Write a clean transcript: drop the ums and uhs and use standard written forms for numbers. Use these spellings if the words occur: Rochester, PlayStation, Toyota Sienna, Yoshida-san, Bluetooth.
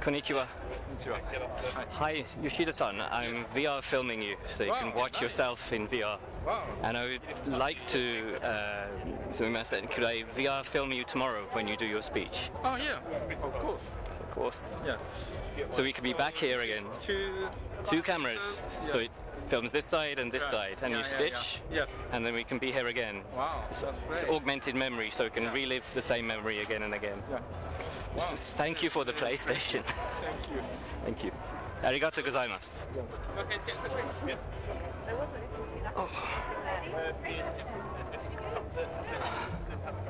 Konnichiwa. Hi, Yoshida-san. I'm VR filming you, so you can watch yourself in VR. And I would like to, could I VR film you tomorrow when you do your speech? Oh, yeah, of course. Of course. Yeah. So we could be back here again. Two cameras. Yeah. So it films this side and this side, and you stitch, yes. And then we can be here again. Wow, that's great. It's augmented memory, so it can relive the same memory again and again. Yeah. Wow. So thank you for the PlayStation. Thank you. Thank you. Arigato gozaimasu. Oh.